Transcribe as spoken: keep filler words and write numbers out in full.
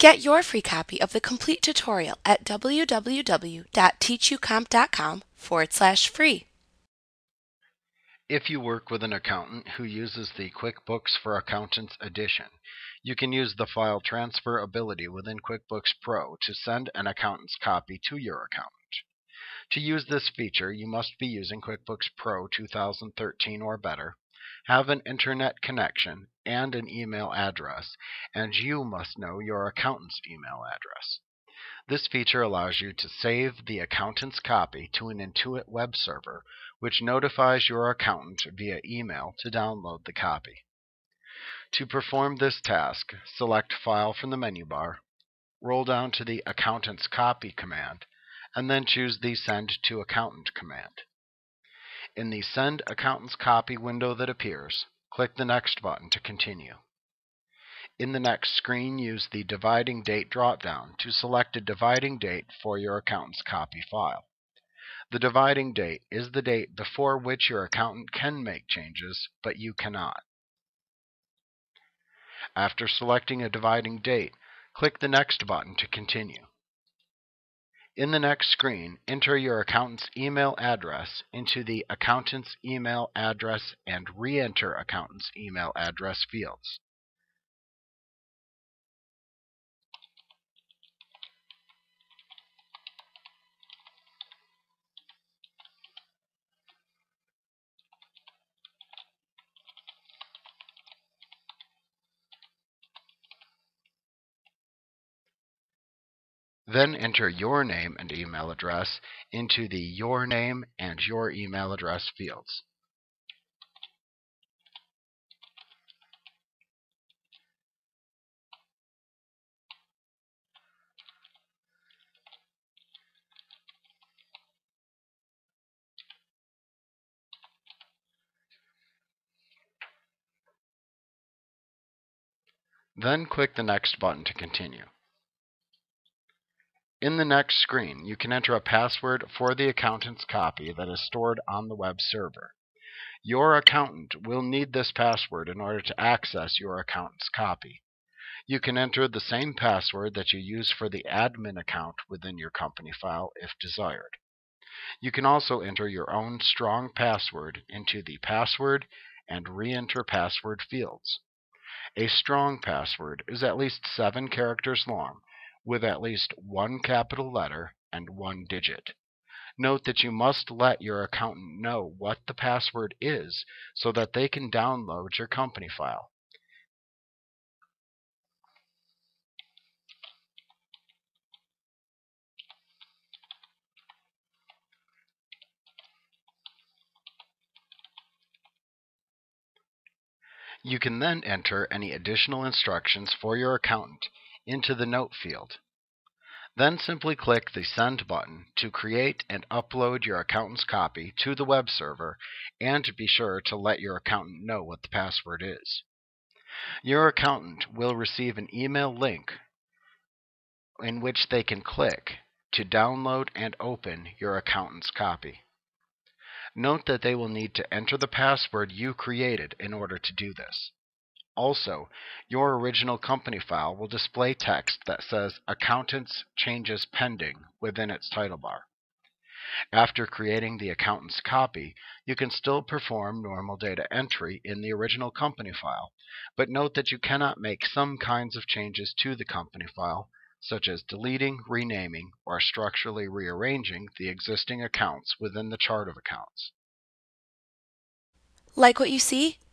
Get your free copy of the complete tutorial at www.teachucomp.com forward slash free. If you work with an accountant who uses the QuickBooks for Accountants edition, you can use the file transferability within QuickBooks Pro to send an accountant's copy to your accountant. To use this feature, you must be using QuickBooks Pro two thousand thirteen or better, have an internet connection and an email address, and you must know your accountant's email address. This feature allows you to save the accountant's copy to an Intuit web server, which notifies your accountant via email to download the copy. To perform this task, select File from the menu bar, roll down to the Accountant's Copy command, and then choose the Send to Accountant command. In the Send Accountant's Copy window that appears, click the Next button to continue. In the next screen, use the Dividing Date drop-down to select a dividing date for your accountant's copy file. The dividing date is the date before which your accountant can make changes, but you cannot. After selecting a dividing date, click the Next button to continue. In the next screen, enter your accountant's email address into the Accountant's Email Address and re-enter Accountant's Email Address fields. Then enter your name and email address into the Your Name and Your Email Address fields. Then click the Next button to continue. In the next screen, you can enter a password for the accountant's copy that is stored on the web server. Your accountant will need this password in order to access your accountant's copy. You can enter the same password that you use for the admin account within your company file if desired. You can also enter your own strong password into the Password and Re-enter Password fields. A strong password is at least seven characters long, with at least one capital letter and one digit. Note that you must let your accountant know what the password is so that they can download your company file. You can then enter any additional instructions for your accountant into the Note field. Then simply click the Send button to create and upload your accountant's copy to the web server, and be sure to let your accountant know what the password is. Your accountant will receive an email link in which they can click to download and open your accountant's copy. Note that they will need to enter the password you created in order to do this. Also, your original company file will display text that says Accountant's Changes Pending within its title bar. After creating the accountant's copy, you can still perform normal data entry in the original company file, but note that you cannot make some kinds of changes to the company file, such as deleting, renaming, or structurally rearranging the existing accounts within the chart of accounts. Like what you see?